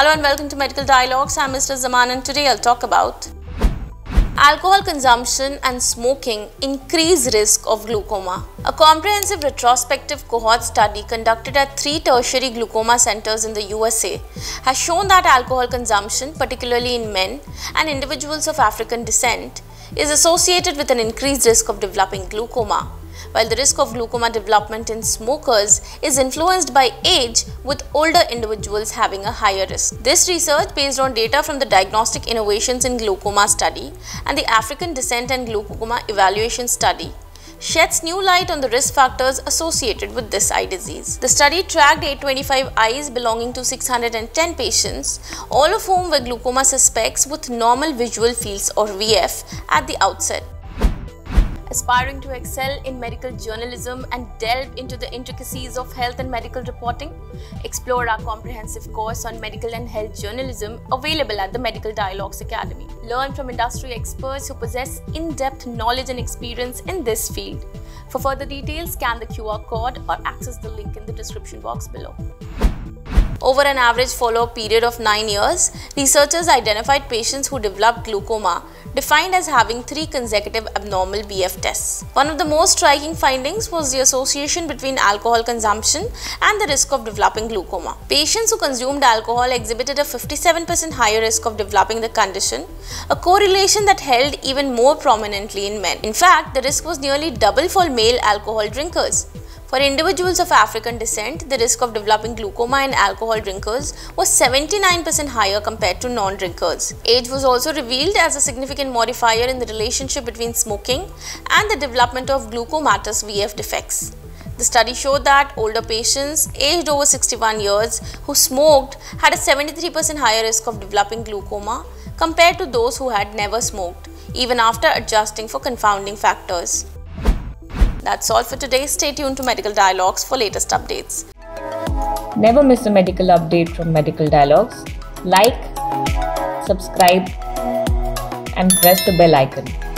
Hello and welcome to Medical Dialogues. I'm Mr. Zaman and today I'll talk about alcohol consumption and smoking increase risk of glaucoma. A comprehensive retrospective cohort study conducted at 3 tertiary glaucoma centers in the USA has shown that alcohol consumption, particularly in men and individuals of African descent, is associated with an increased risk of developing glaucoma, while the risk of glaucoma development in smokers is influenced by age, with older individuals having a higher risk. This research, based on data from the Diagnostic Innovations in Glaucoma Study and the African Descent and Glaucoma Evaluation Study, sheds new light on the risk factors associated with this eye disease. The study tracked 825 eyes belonging to 610 patients, all of whom were glaucoma suspects with normal visual fields or VF at the outset. Aspiring to excel in medical journalism and delve into the intricacies of health and medical reporting? Explore our comprehensive course on medical and health journalism available at the Medical Dialogues Academy. Learn from industry experts who possess in-depth knowledge and experience in this field. For further details, scan the QR code or access the link in the description box below. Over an average follow-up period of 9 years, researchers identified patients who developed glaucoma, defined as having 3 consecutive abnormal BF tests. One of the most striking findings was the association between alcohol consumption and the risk of developing glaucoma. Patients who consumed alcohol exhibited a 57% higher risk of developing the condition, a correlation that held even more prominently in men. In fact, the risk was nearly double for male alcohol drinkers. For individuals of African descent, the risk of developing glaucoma in alcohol drinkers was 79% higher compared to non-drinkers. Age was also revealed as a significant modifier in the relationship between smoking and the development of glaucomatous VF defects. The study showed that older patients aged over 61 years who smoked had a 73% higher risk of developing glaucoma compared to those who had never smoked, even after adjusting for confounding factors. That's all for today. Stay tuned to Medical Dialogues for latest updates. Never miss a medical update from Medical Dialogues. Like, subscribe, and press the bell icon.